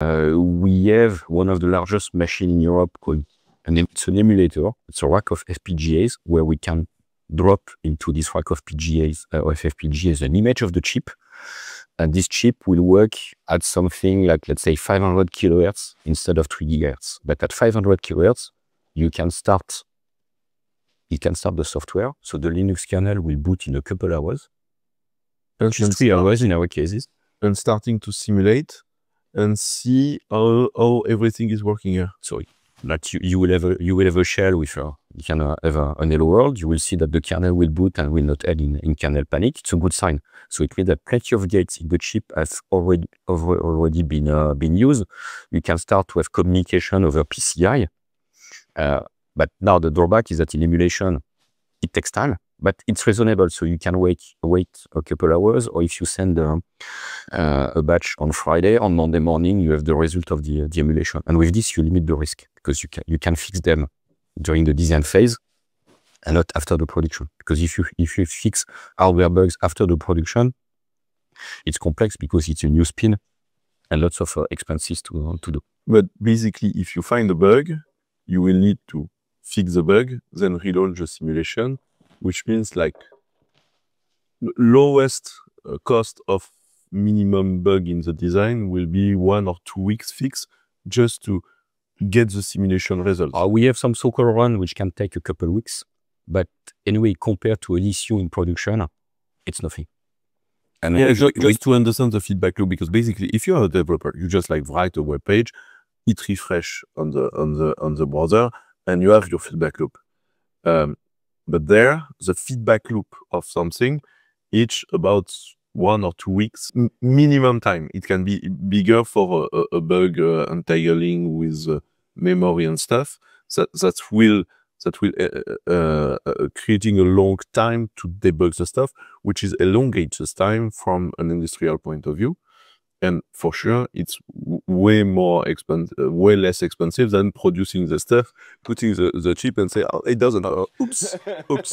We have one of the largest machines in Europe called, and it's an emulator. It's a rack of FPGAs where we can drop into this rack of FPGAs an image of the chip. And this chip will work at something like, let's say, 500 kilohertz instead of 3 gigahertz. But at 500 kilohertz, you can start the software. So the Linux kernel will boot in a couple hours, just 3 hours in our cases. And starting to simulate and see how everything is working here. So that you will have a shell with you can have an hello world. You will see that the kernel will boot and will not end in kernel panic. It's a good sign. So it means that plenty of gates in the chip has already been used. You can start to have communication over PCI. But now the drawback is that in emulation, it takes time, but it's reasonable. So you can wait a couple hours, or if you send a batch on Friday, on Monday morning, you have the result of the emulation. And with this, you limit the risk because you can fix them during the design phase and not after the production. Because if you fix hardware bugs after the production, it's complex because it's a new spin and lots of expenses to do. But basically, if you find a bug, you will need to fix the bug, then relaunch the simulation, which means like lowest cost of minimum bug in the design will be 1 or 2 weeks fix just to get the simulation result. We have some so-called run which can take a couple weeks, but anyway, compared to an issue in production, it's nothing. And yeah, just to understand the feedback loop, because basically, if you're a developer, you just like write a web page, it refresh on the browser, and you have your feedback loop. But there, the feedback loop of something, it's about 1 or 2 weeks minimum time. It can be bigger for a bug entangling with memory and stuff. That will creating a long time to debug the stuff, which is elongates the time from an industrial point of view. And for sure, it's way less expensive than producing the stuff, putting the chip and say, oh, it doesn't. Oops, oops.